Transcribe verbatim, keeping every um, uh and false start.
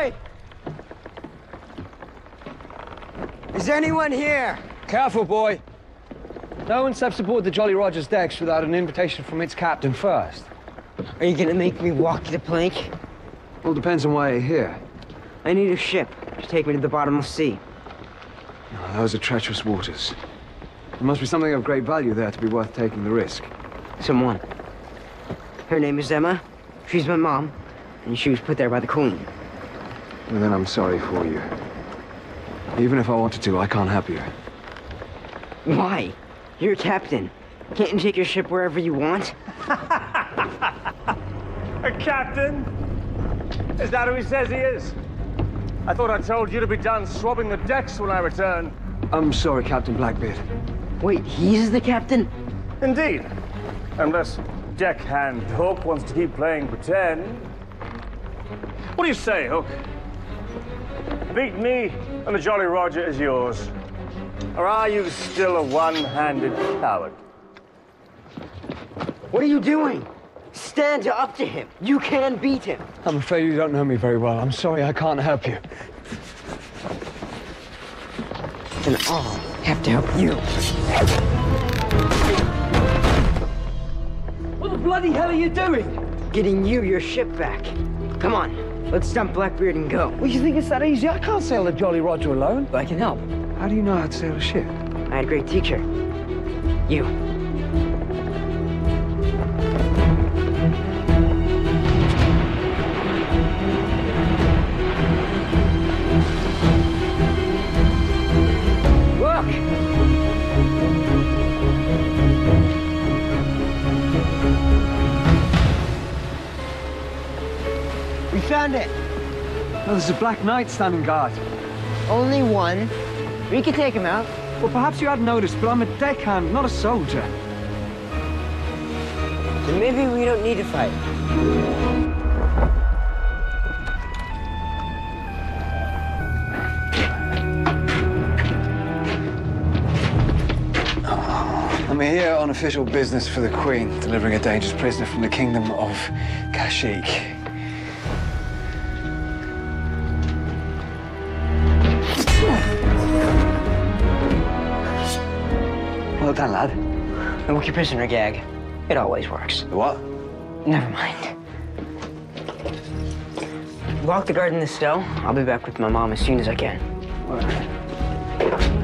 boy! Is anyone here? Careful, boy. No one steps aboard the Jolly Roger's decks without an invitation from its captain first. Are you gonna make me walk the plank? Well, depends on why you're here. I need a ship to take me to the bottomless sea. Oh, those are treacherous waters. There must be something of great value there to be worth taking the risk. Someone. Her name is Emma. She's my mom, and she was put there by the Queen. Well, then I'm sorry for you. Even if I wanted to, I can't help you. Why? You're a captain. Can't you take your ship wherever you want? A captain? Is that who he says he is? I thought I told you to be done swabbing the decks when I return. I'm sorry, Captain Blackbeard. Wait, he's the captain? Indeed. Unless deckhand Hook wants to keep playing pretend. What do you say, Hook? Beat me, and the Jolly Roger is yours. Or are you still a one-handed coward? What are you doing? Stand up to him. You can beat him. I'm afraid you don't know me very well. I'm sorry I can't help you. Then I'll have to help you. What the bloody hell are you doing? Getting you your ship back. Come on, let's dump Blackbeard and go. Well, you think it's that easy? I can't sail the Jolly Roger alone. But I can help. How do you know how to sail a ship? I had a great teacher. You. Found it. Well, there's a black knight standing guard. Only one. We can take him out. Well, perhaps you hadn't noticed, but I'm a deckhand, not a soldier. Then maybe we don't need to fight. I'm here on official business for the Queen, delivering a dangerous prisoner from the kingdom of Kashik. Well done, lad. And with your prisoner gag, it always works. What? Never mind. Lock the guard in the cell. I'll be back with my mom as soon as I can. All right.